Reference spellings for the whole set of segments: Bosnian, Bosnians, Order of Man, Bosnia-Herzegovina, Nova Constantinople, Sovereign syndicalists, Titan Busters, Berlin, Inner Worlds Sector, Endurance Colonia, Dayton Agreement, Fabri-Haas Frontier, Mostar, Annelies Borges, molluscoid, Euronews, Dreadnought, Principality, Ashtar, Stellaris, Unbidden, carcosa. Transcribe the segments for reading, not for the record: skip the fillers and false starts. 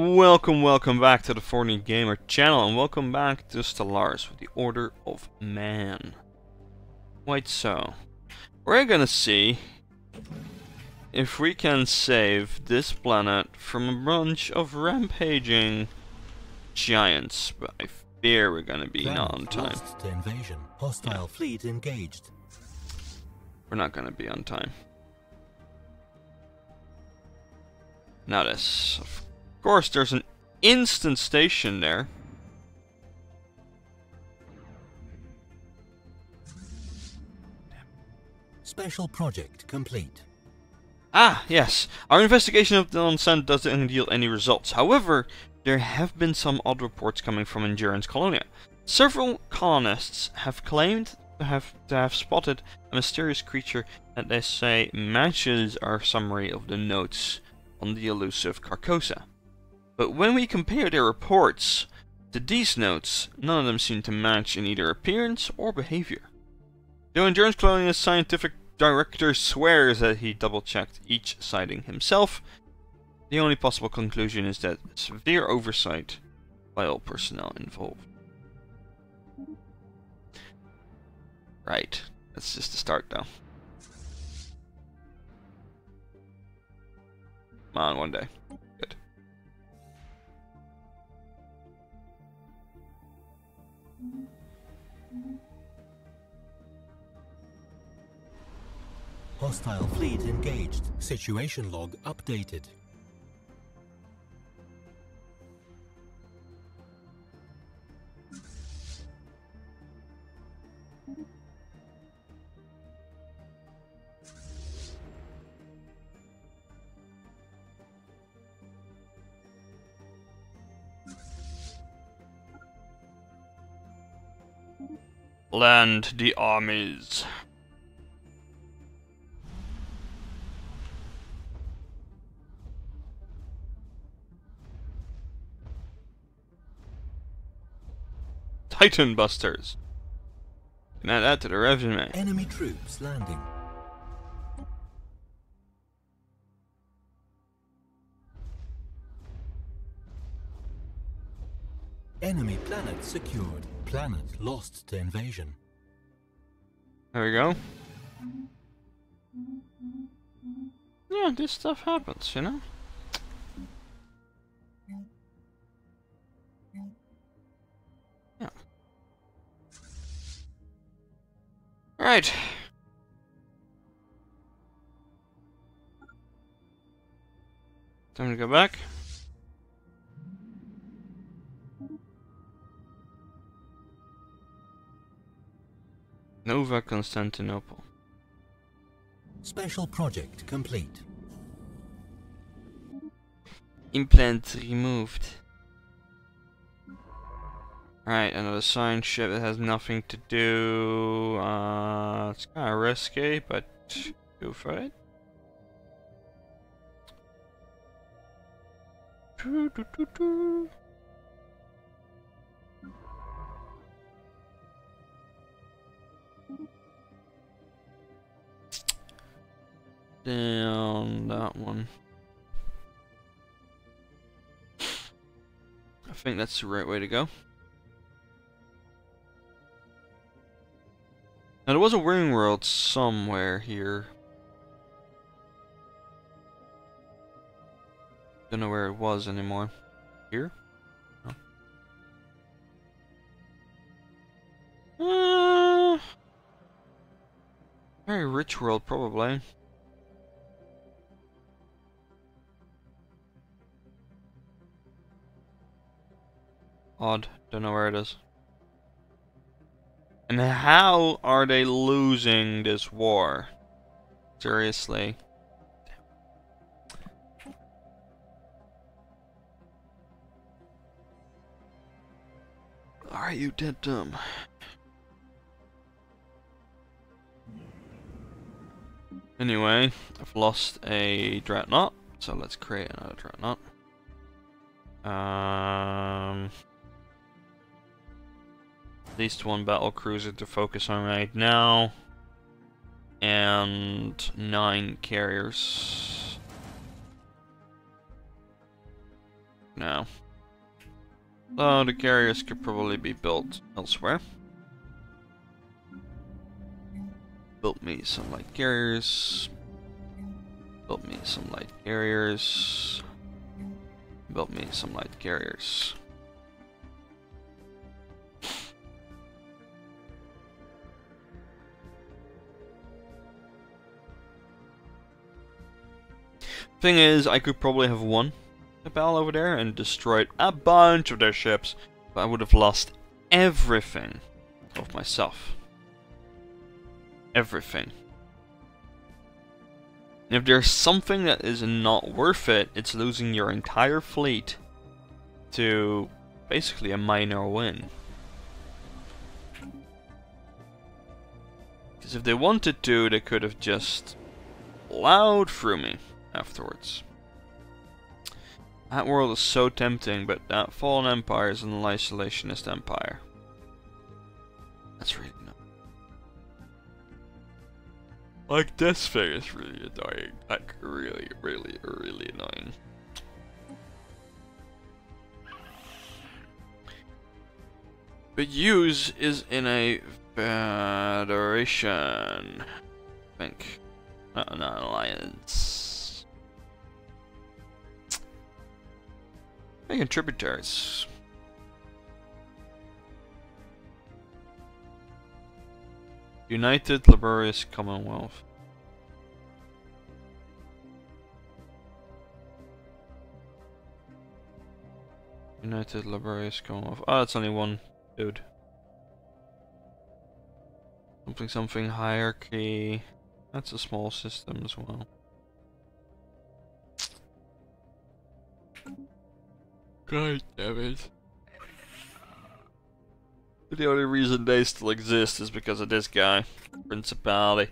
Welcome back to the 4D Gamer channel, and welcome back to Stellaris with the Order of Man. Quite so. We're gonna see if we can save this planet from a bunch of rampaging giants, but I fear we're gonna be not on time. Hostile fleet engaged. We're not gonna be on time. Notice, of course, there's an instant station there. Special project complete. Ah, yes. Our investigation of the non-sand doesn't yield any results. However, there have been some odd reports coming from Endurance Colonia. Several colonists have claimed to have spotted a mysterious creature that they say matches our summary of the notes on the elusive carcosa. But when we compare their reports to these notes, none of them seem to match in either appearance or behavior. Though Endurance Colonia's scientific director swears that he double-checked each sighting himself, the only possible conclusion is that severe oversight by all personnel involved. Right, that's just the start though. Come on, one day. Hostile fleet engaged. Situation log updated. Land the armies. Titan Busters. Can add that to the resume. Enemy troops landing. Enemy planet secured. Planet lost to invasion. There we go. Yeah, this stuff happens, you know? Right. Time to go back. Nova Constantinople. Special project complete. Implant removed. Right, another science ship that has nothing to do. It's kind of risky, but go for it. Down that one. I think that's the right way to go. Now, there was a wing world somewhere here. Don't know where it was anymore. Here? No. Very rich world, probably. Odd. Don't know where it is. And how are they losing this war? Seriously. Are you dead dumb? Anyway, I've lost a Dreadnought, so let's create another Dreadnought. At least one battle cruiser to focus on right now, and 9 carriers. now. So the carriers could probably be built elsewhere. Built me some light carriers. Built me some light carriers. Built me some light carriers. Thing is, I could probably have won a battle over there and destroyed a bunch of their ships, but I would have lost everything of myself. Everything. And if there's something that is not worth it, it's losing your entire fleet to basically a minor win. Because if they wanted to, they could have just plowed through me afterwards. That world is so tempting, but that fallen empire is an isolationist empire. That's really not. Like, this thing is really annoying. Like, really, really, really annoying. But use is in a federation, I think. Not an alliance. Making tributaries. United Laborious Commonwealth. United Laborious Commonwealth. Oh, that's only one dude. Something, something, hierarchy. That's a small system as well. God damn it. The only reason they still exist is because of this guy. Principality.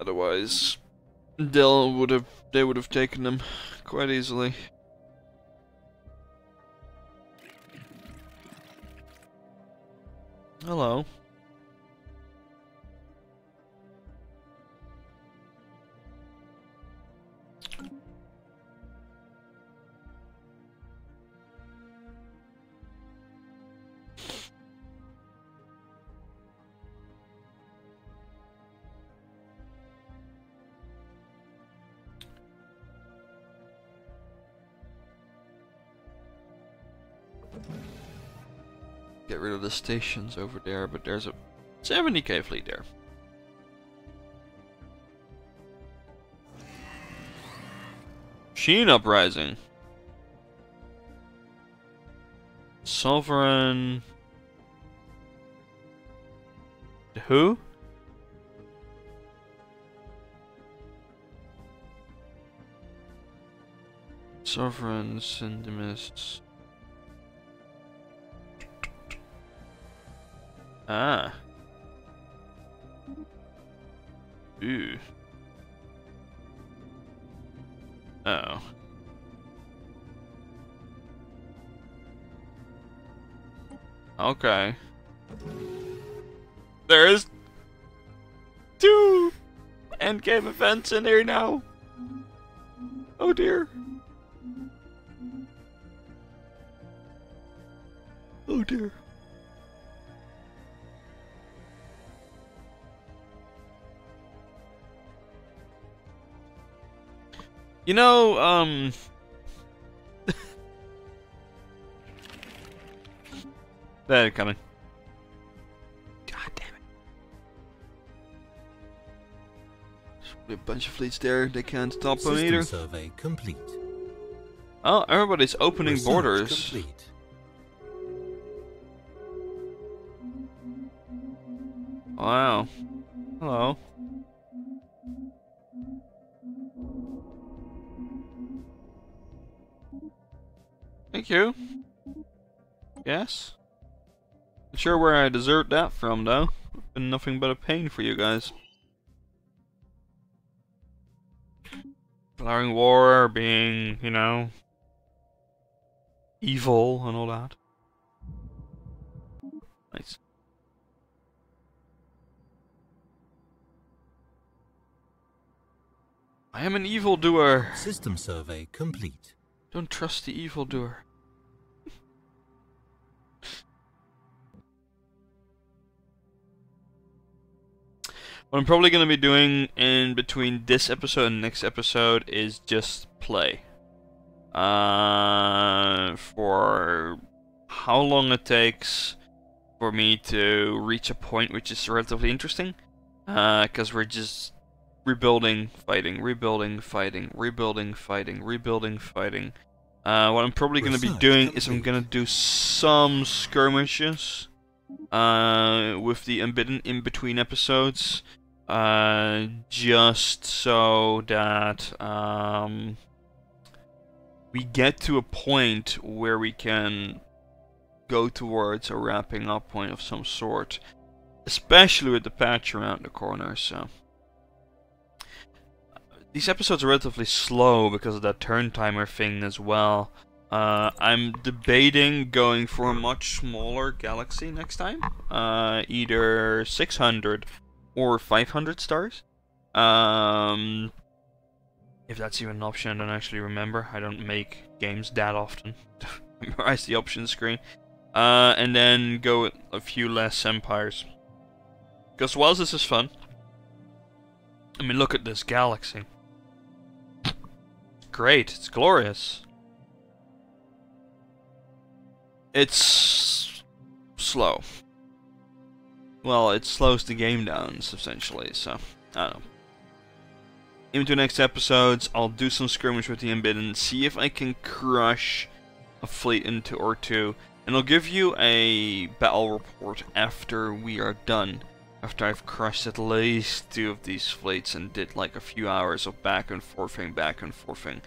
Otherwise, they would have taken them quite easily. Hello. Get rid of the stations over there, but there's a 70k fleet there. Sheen Uprising. Sovereign. Who? Sovereign syndicalists. Ah. Ooh. Oh. Okay. There is 2 endgame events in here now. Oh dear. Oh dear. You know, they're coming. God damn it. There's probably a bunch of fleets there, they can't stop them either. Survey complete. Oh, everybody's opening research borders. Complete. Wow. Hello. Thank you. Yes. Not sure where I deserved that from, though. It's been nothing but a pain for you guys. Declaring war, being, you know, evil and all that. Nice. I am an evildoer. System survey complete. Don't trust the evildoer. What I'm probably going to be doing in between this episode and next episode is just play. For how long it takes for me to reach a point which is relatively interesting. Because we're just rebuilding, fighting, rebuilding, fighting, rebuilding, fighting, rebuilding, fighting. What I'm probably going to be doing is I'm going to do some skirmishes with the Unbidden in between episodes, just so that we get to a point where we can go towards a wrapping up point of some sort, especially with the patch around the corner. So these episodes are relatively slow because of that turn timer thing as well. I'm debating going for a much smaller galaxy next time, either 600 or 500 stars, if that's even an option. I don't actually remember, I don't make games that often to memorize the option screen, and then go with a few less empires, because whilst this is fun, I mean, look at this galaxy, it's great, it's glorious. It's slow. Well, it slows the game down substantially, so I don't know. Into next episodes, I'll do some skirmish with the Unbidden, see if I can crush a fleet into or two, and I'll give you a battle report after we are done. After I've crushed at least two of these fleets and did like a few hours of back and forthing, back and forthing.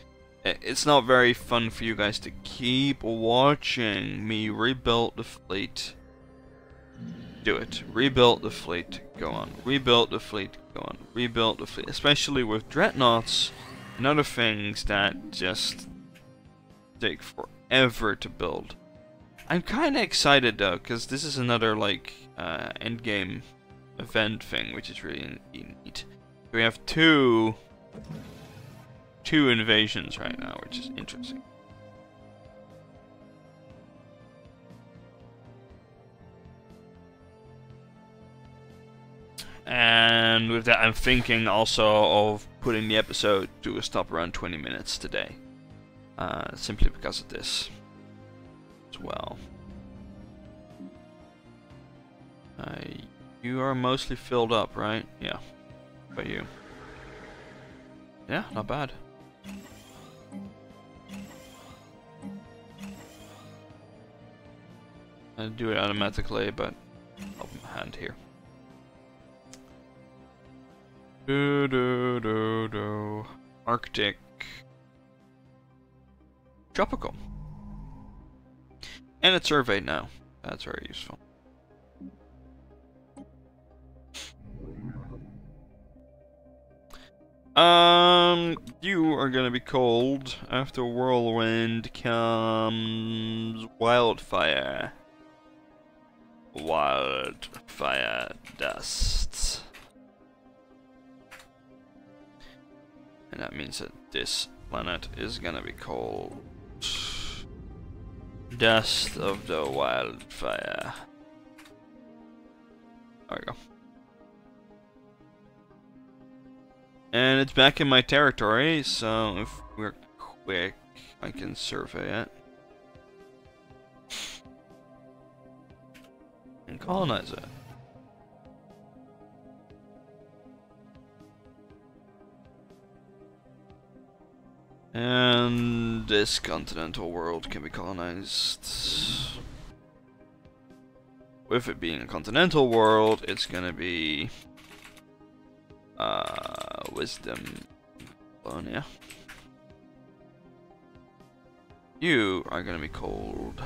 It's not very fun for you guys to keep watching me rebuild the fleet. Do it. Rebuild the fleet. Go on. Rebuild the fleet. Go on. Rebuild the fleet. Especially with dreadnoughts and other things that just take forever to build. I'm kind of excited though, because this is another like endgame event thing, which is really neat. We have two invasions right now, which is interesting. And with that, I'm thinking also of putting the episode to a stop around 20 minutes today, simply because of this as well. You are mostly filled up, right? Yeah. What about you? Yeah, not bad. I do it automatically, but help my hand here. Arctic. Tropical. And it's surveyed now. That's very useful. You are gonna be cold after whirlwind comes wildfire. Wildfire dust. And that means that this planet is gonna be cold. Dust of the wildfire. There we go. And it's back in my territory, so if we're quick, I can survey it. And colonize it. And this continental world can be colonized. With it being a continental world, it's gonna be... Wisdom Colonia. You are gonna be cold.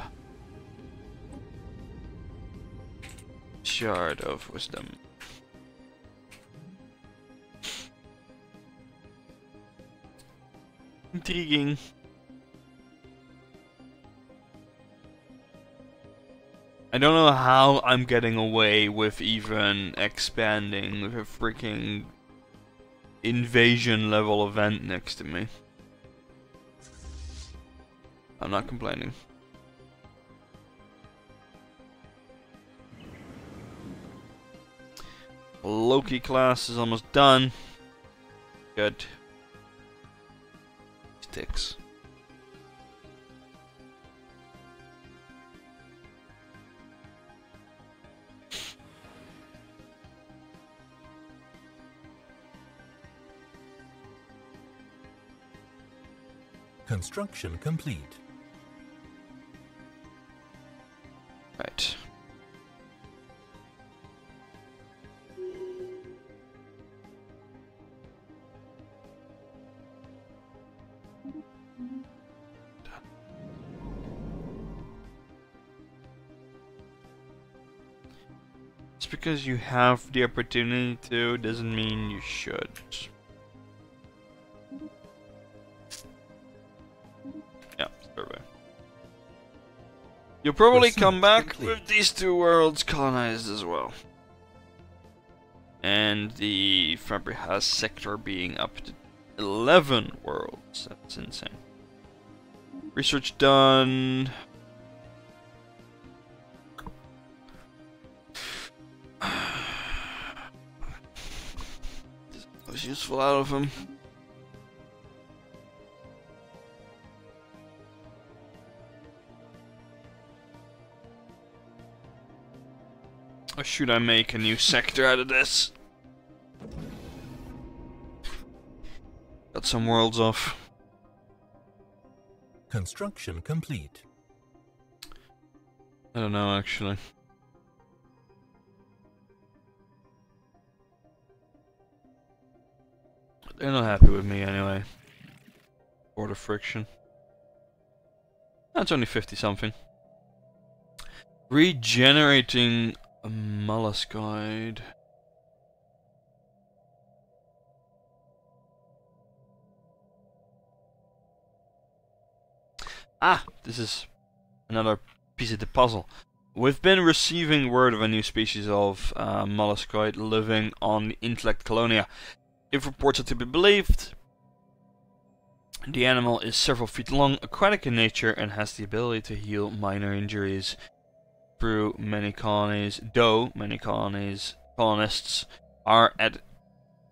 Shard of Wisdom. Intriguing. I don't know how I'm getting away with even expanding with a freaking invasion level event next to me. I'm not complaining. Loki class is almost done. Good. Sticks. Construction complete. Right. Just because you have the opportunity to doesn't mean you should. You'll probably come back with these two worlds colonized as well. And the Fabri-Haas sector being up to 11 worlds. That's insane. Research done. This was useful out of him. Or should I make a new sector out of this? Got some worlds off. Construction complete. I don't know, actually. They're not happy with me anyway. Border friction. That's only 50 something. Regenerating a molluscoid. Ah, this is another piece of the puzzle. We've been receiving word of a new species of molluscoid living on the Intellect Colonia. If reports are to be believed, the animal is several feet long, aquatic in nature, and has the ability to heal minor injuries. Through many colonies, colonists are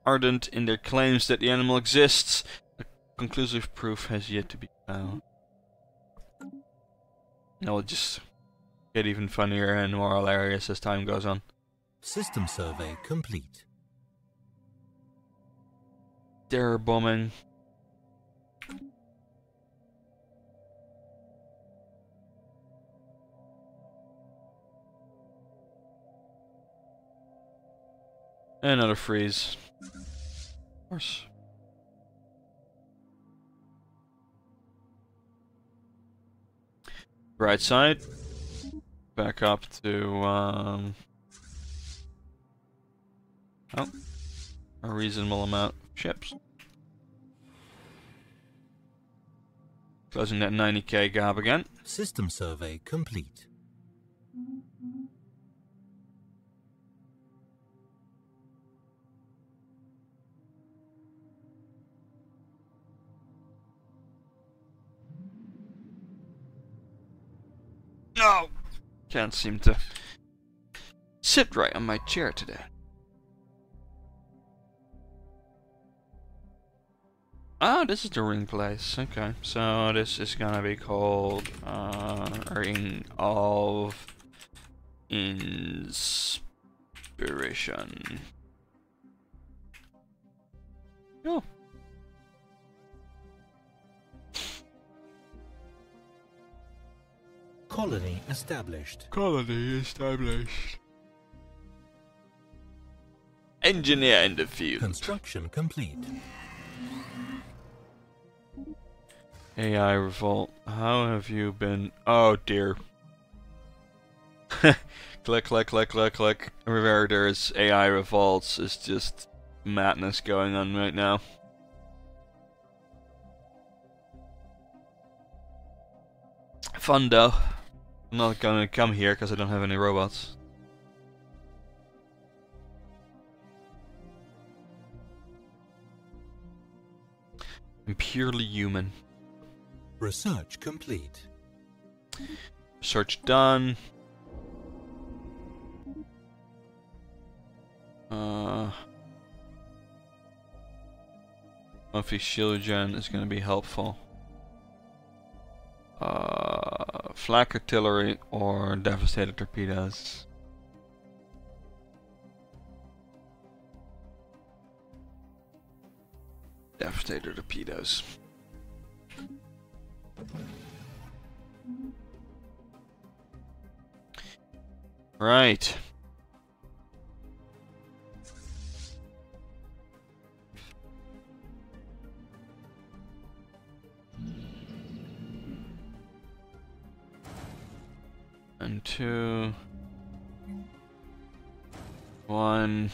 ardent in their claims that the animal exists. The conclusive proof has yet to be found. Now it'll just get even funnier and more hilarious as time goes on. System survey complete. Terror bombing. Another freeze. Of course. Right side. Back up to, oh. A reasonable amount of ships. Closing that 90k gap again. System survey complete. No! Can't seem to sit right on my chair today. Ah, this is the ring place. Okay, so this is gonna be called Ring of Inspiration. Oh. Colony established. Colony established. Engineer in the field. Construction complete. AI revolt. How have you been? Oh dear. Click, click, click, click, click. Reverters, AI revolts. It's just madness going on right now. Fun though. I'm not gonna come here because I don't have any robots. I'm purely human. Research complete. Search done. Monthly shield gen is going to be helpful. Flak artillery or devastated torpedoes. Devastated torpedoes. Right. And 2, 1.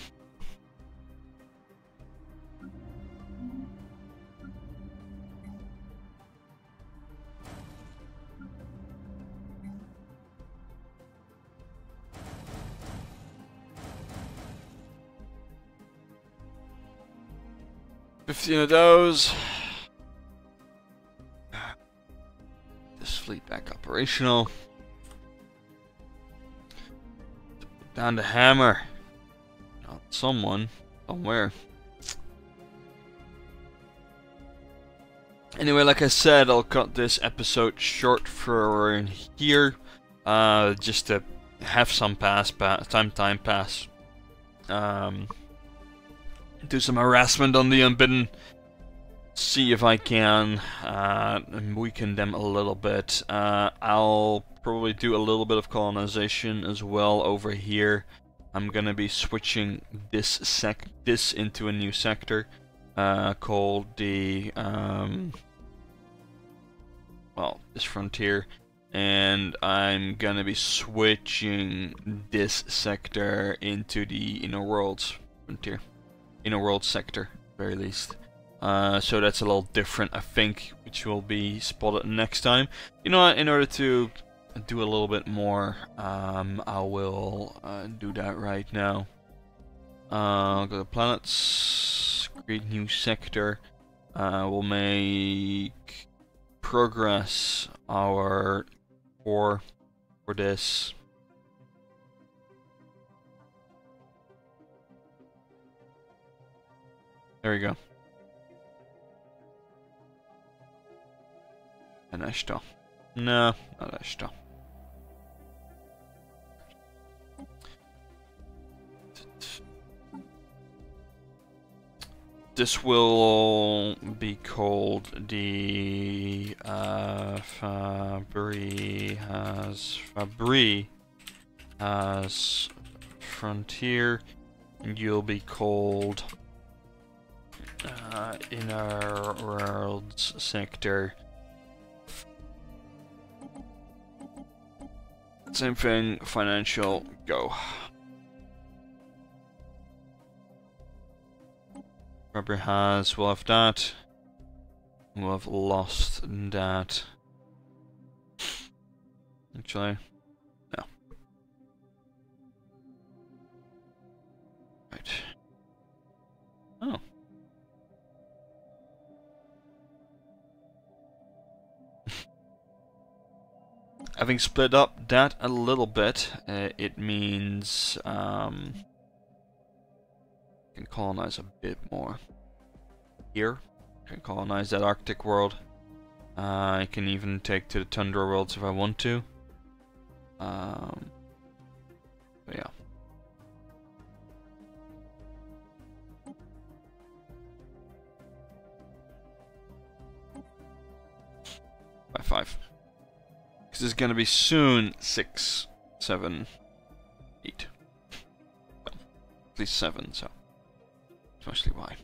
You know those. This fleet back operational. Down to hammer. Not someone. Somewhere. Anyway, like I said, I'll cut this episode short for here. Just to have some time pass. Do some harassment on the Unbidden, see if I can weaken them a little bit. I'll probably do a little bit of colonization as well over here. I'm gonna be switching this into a new sector called the well, this frontier, and I'm gonna be switching this sector into the Inner Worlds Frontier. Inner World Sector, at the very least. So that's a little different, I think, which will be spotted next time. You know what, in order to do a little bit more, I will do that right now. Go to the planets, create new sector. We'll make progress our core for this. There we go. And Ashtar. No, not Ashtar. This will be called the Fabri-Haas Frontier, and you'll be called Inner Worlds Sector. Same thing, financial, go. Fabri-Haas will have that. We'll have lost that. Actually, no. Right. Oh. Having split up that a little bit, it means I can colonize a bit more. Here, I can colonize that Arctic world. I can even take to the Tundra worlds if I want to. But yeah. By 5. This is gonna be soon 6, 7, 8. Well, at least 7, so that's mostly why.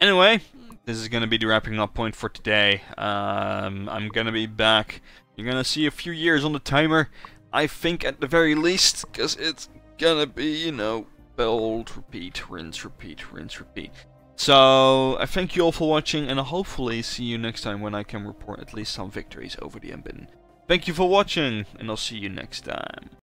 Anyway, this is gonna be the wrapping up point for today. I'm gonna be back. You're gonna see a few years on the timer, I think, at the very least, because it's gonna be, you know, build, repeat, rinse, repeat, rinse, repeat. So, I thank you all for watching, and I'll hopefully see you next time when I can report at least some victories over the Unbidden. Thank you for watching, and I'll see you next time.